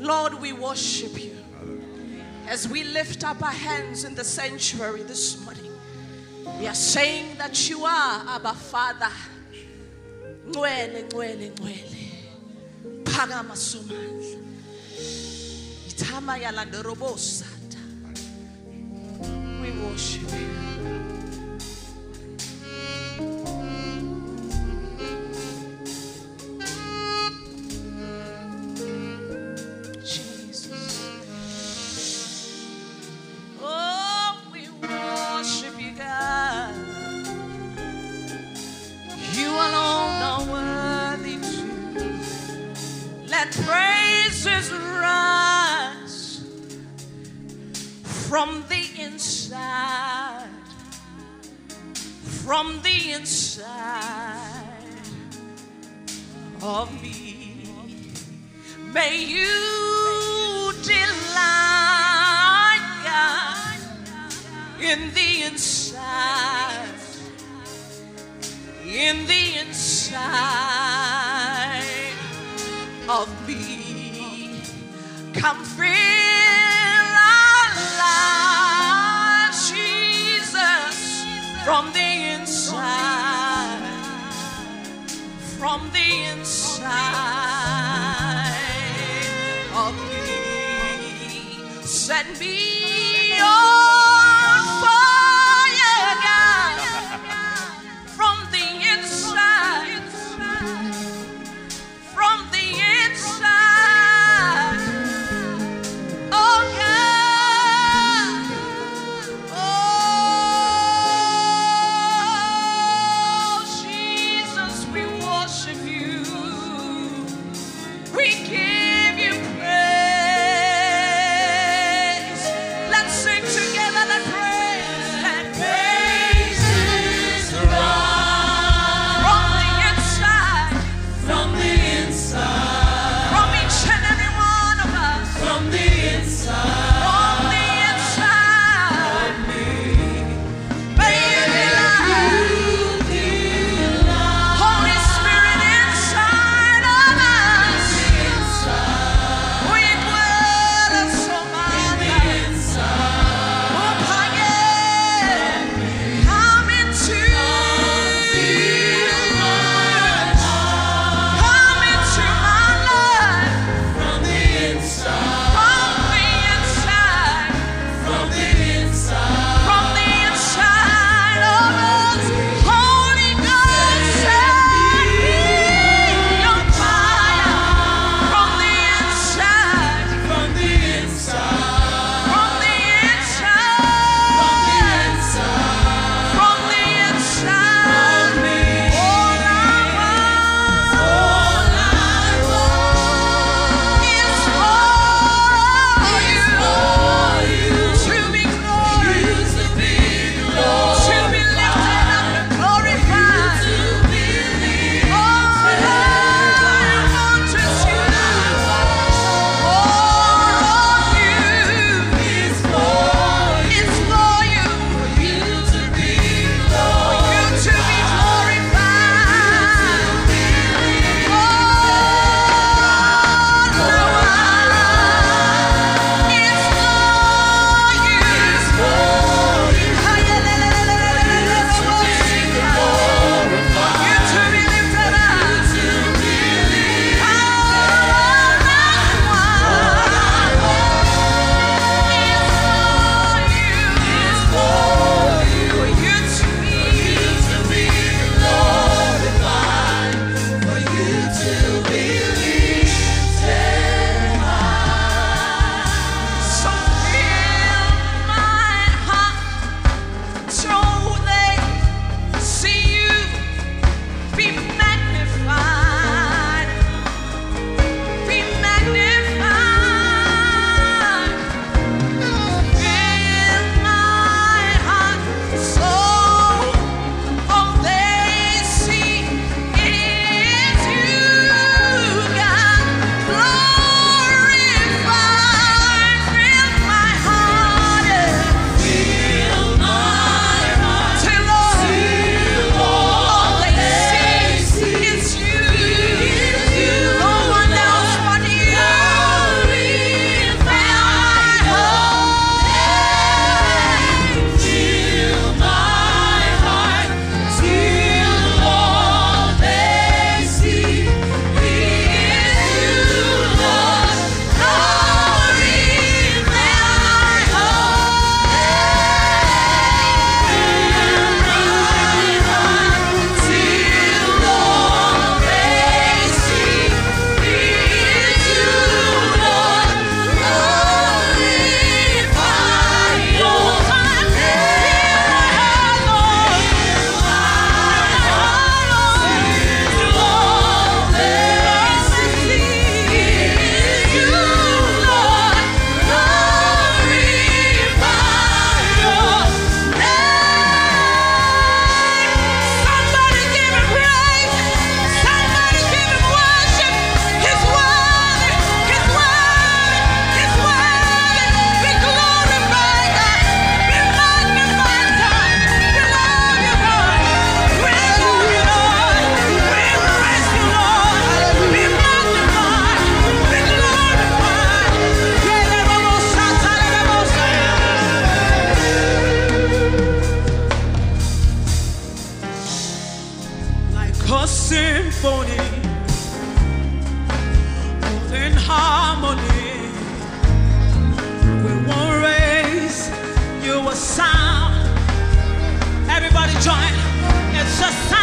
Lord, we worship you. As we lift up our hands in the sanctuary this morning, we are saying that you are our Father. We worship you. Praises rise from the inside, from the inside of me. May you delight, God, in the inside, in the inside of me. Come fill our lives, Jesus, from the inside, from the inside of me. Send me your fire, God, from the inside, from the inside. Oh God, oh Jesus, we worship you, we give you praise. Let's Just